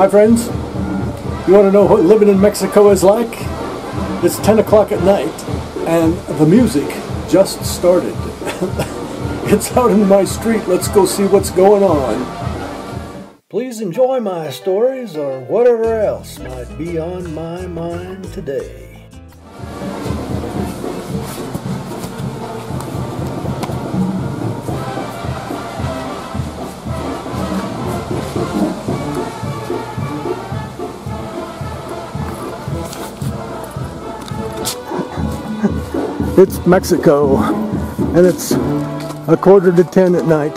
Hi friends, you want to know what living in Mexico is like? It's 10 o'clock at night and the music just started. It's out in my street, let's go see what's going on. Please enjoy my stories or whatever else might be on my mind today. It's Mexico, and it's 9:45 at night.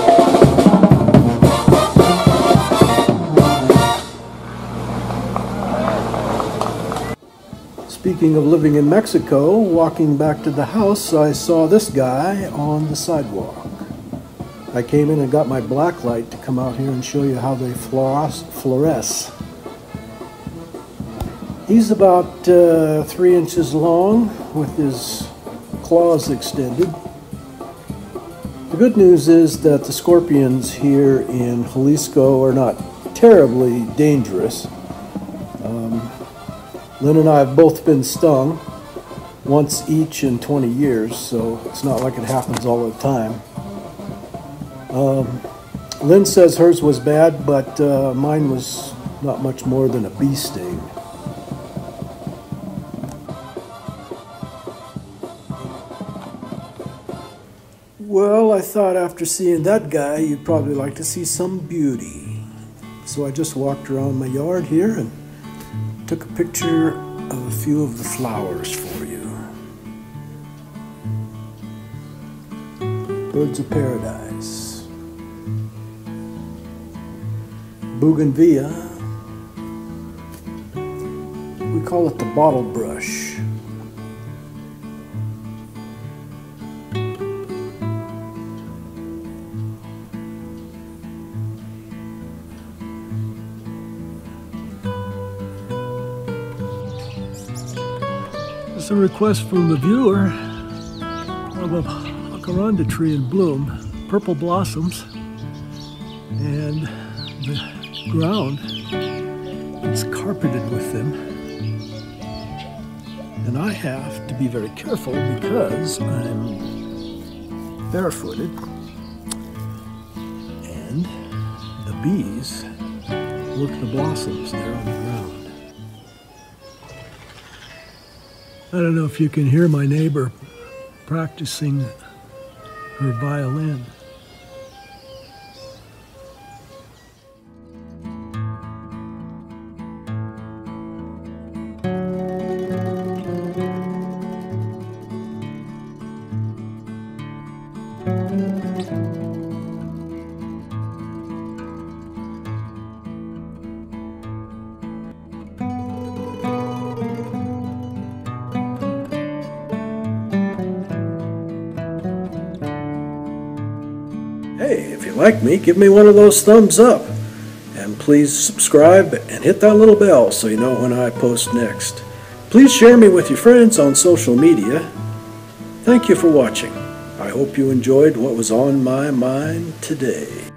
Speaking of living in Mexico, walking back to the house, I saw this guy on the sidewalk. I came in and got my black light to come out here and show you how they fluoresce. He's about 3 inches long with his claws extended. The good news is that the scorpions here in Jalisco are not terribly dangerous. Lynn and I have both been stung once each in 20 years, so it's not like it happens all the time. Lynn says hers was bad, but mine was not much more than a bee sting. Well, I thought after seeing that guy, you'd probably like to see some beauty. So I just walked around my yard here and took a picture of a few of the flowers for you. Birds of Paradise. Bougainvillea. We call it the bottle brush. It's a request from the viewer of a jacaranda tree in bloom, purple blossoms, and the ground is carpeted with them, and I have to be very careful because I'm barefooted and the bees work the blossoms there on the ground. I don't know if you can hear my neighbor practicing her violin. Hey, if you like me, give me one of those thumbs up, and please subscribe and hit that little bell so you know when I post next. Please share me with your friends on social media. Thank you for watching. I hope you enjoyed what was on my mind today.